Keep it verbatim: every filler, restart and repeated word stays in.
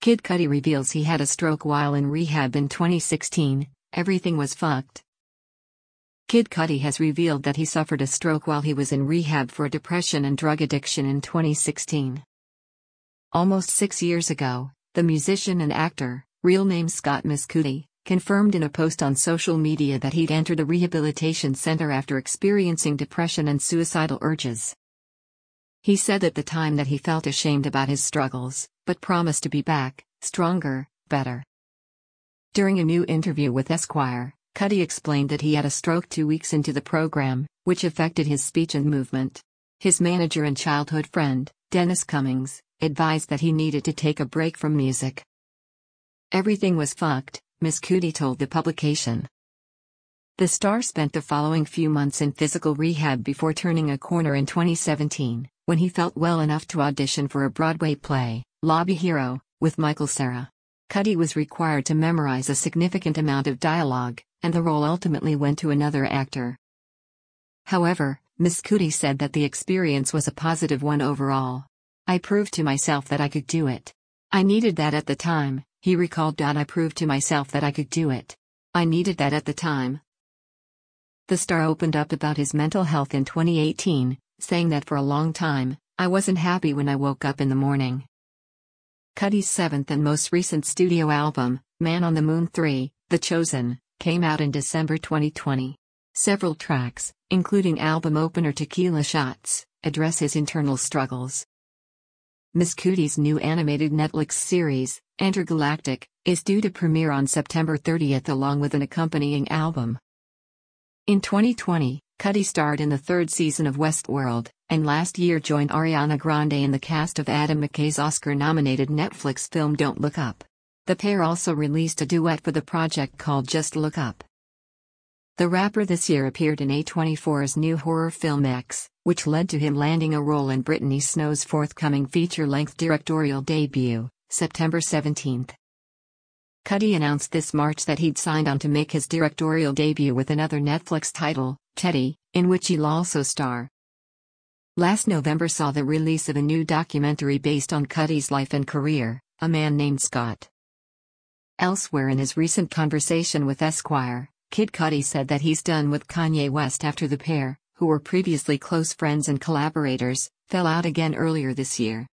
Kid Cudi reveals he had a stroke while in rehab in twenty sixteen, everything was fucked. Kid Cudi has revealed that he suffered a stroke while he was in rehab for depression and drug addiction in twenty sixteen. Almost six years ago, the musician and actor, real name Scott Mescudi, confirmed in a post on social media that he'd entered a rehabilitation center after experiencing depression and suicidal urges. He said at the time that he felt ashamed about his struggles, but promised to be back, stronger, better. During a new interview with Esquire, Cudi explained that he had a stroke two weeks into the program, which affected his speech and movement. His manager and childhood friend, Dennis Cummings, advised that he needed to take a break from music. "Everything was fucked," Mescudi told the publication. The star spent the following few months in physical rehab before turning a corner in twenty seventeen, when he felt well enough to audition for a Broadway play, Lobby Hero, with Michael Cera. Cudi was required to memorize a significant amount of dialogue, and the role ultimately went to another actor. However, Mescudi said that the experience was a positive one overall. "I proved to myself that I could do it. I needed that at the time," he recalled. "I proved to myself that I could do it. I needed that at the time." The star opened up about his mental health in twenty eighteen, saying that for a long time, "I wasn't happy when I woke up in the morning." Cudi's seventh and most recent studio album, Man on the Moon three, The Chosen, came out in December twenty twenty. Several tracks, including album opener Tequila Shots, address his internal struggles. Mescudi's new animated Netflix series, Entergalactic, is due to premiere on September thirtieth along with an accompanying album. In twenty twenty, Cudi starred in the third season of Westworld, and last year joined Ariana Grande in the cast of Adam McKay's Oscar-nominated Netflix film Don't Look Up. The pair also released a duet for the project called Just Look Up. The rapper this year appeared in A twenty-four's new horror film X, which led to him landing a role in Brittany Snow's forthcoming feature-length directorial debut, September seventeenth. Cudi announced this March that he'd signed on to make his directorial debut with another Netflix title, Teddy, in which he'll also star. Last November saw the release of a new documentary based on Cudi's life and career, A Man Named Scott. Elsewhere in his recent conversation with Esquire, Kid Cudi said that he's done with Kanye West after the pair, who were previously close friends and collaborators, fell out again earlier this year.